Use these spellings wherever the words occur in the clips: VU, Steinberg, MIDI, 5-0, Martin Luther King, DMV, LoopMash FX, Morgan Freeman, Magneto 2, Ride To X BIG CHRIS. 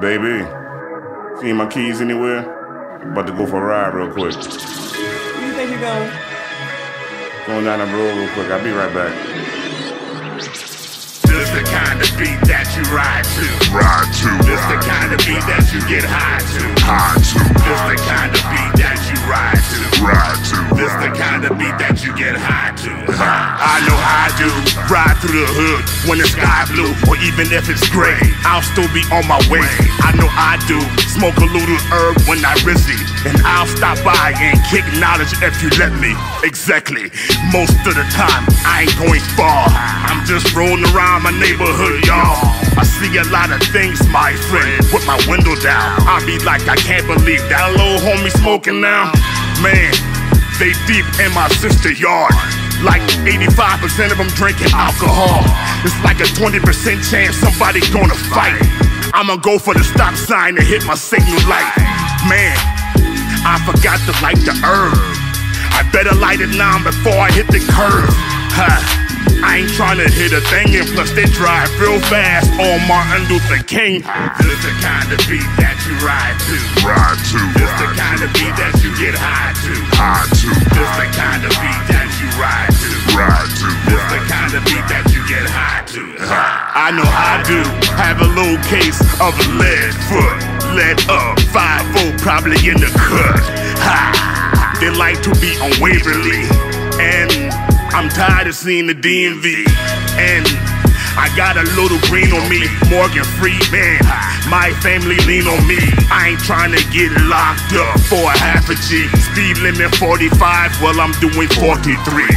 Baby, see my keys anywhere? I'm about to go for a ride real quick. Where you think you're going? Going down that road real quick. I'll be right back. This the kind of beat that you ride to. Ride to. This the kind of beat that you get high to. High to. This the kind of beat that you ride to. Ride to. This the kind of beat that you get high to. I know how I do. Ride through the hood when the sky blue, or even if it's gray, I'll still be on my way. I know I do. Smoke a little herb when I rizzy, and I'll stop by and kick knowledge if you let me. Exactly. Most of the time, I ain't going far. I'm just rolling around my neighborhood, y'all. I see a lot of things, my friend. With my window down, I be like, I can't believe that little homie smoking now. Man, they deep in my sister yard. Like 85% of them drinking alcohol. It's like a 20% chance somebody gonna fight. I'ma go for the stop sign and hit my signal light. Man, I forgot to light the herb. I better light it now before I hit the curb. I ain't tryna hit a thing, and plus they drive real fast on Martin Luther King. This the kind of beat that you ride to. Ride to. This the kind of beat that you get high to. High to. This the kind of beat that you ride to. Ride to. This the kind of beat that you get high to. I know I do have a little case of a lead foot, lead up, 5-0 probably in the cut. They like to be on Waverly, and I'm tired of seeing the DMV, and I got a little green on me. Morgan Freeman, my family lean on me. I ain't trying to get locked up for a half a G. Speed limit 45, well I'm doing 43.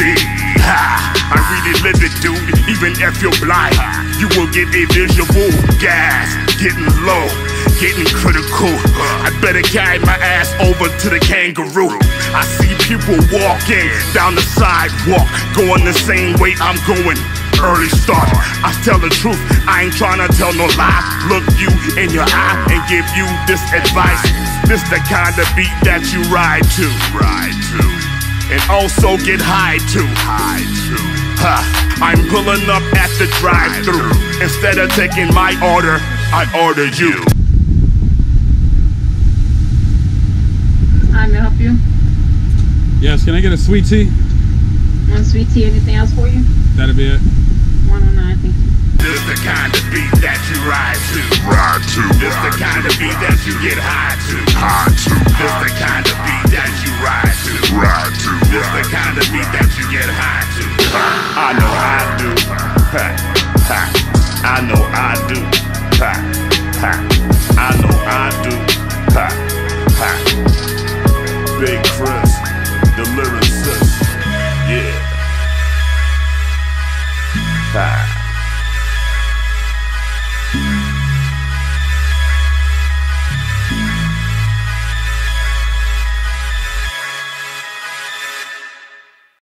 See, I really live it, dude. Even if you're blind, you will get a visual. Gas getting low, getting critical. I better carry my ass over to the kangaroo. I see people walking down the sidewalk, going the same way I'm going. Early start, I tell the truth, I ain't tryna tell no lie. Look you in your eye and give you this advice. This the kind of beat that you ride to. Ride to. And also get high to. High to. I'm pulling up at the drive-thru. Instead of taking my order, I order you. I may help you. Yes, can I get a sweet tea? One sweet tea, anything else for you? That'll be it. 109, thank you. This the kind of beat that you ride to. Ride to. This the kind of beat that you get high to. High to. This the kind of beat that you ride to. Ride to. This the kind of beat that you get high to. I know I do. I know I do. I know I do. Big Chris, the lyricist, yeah.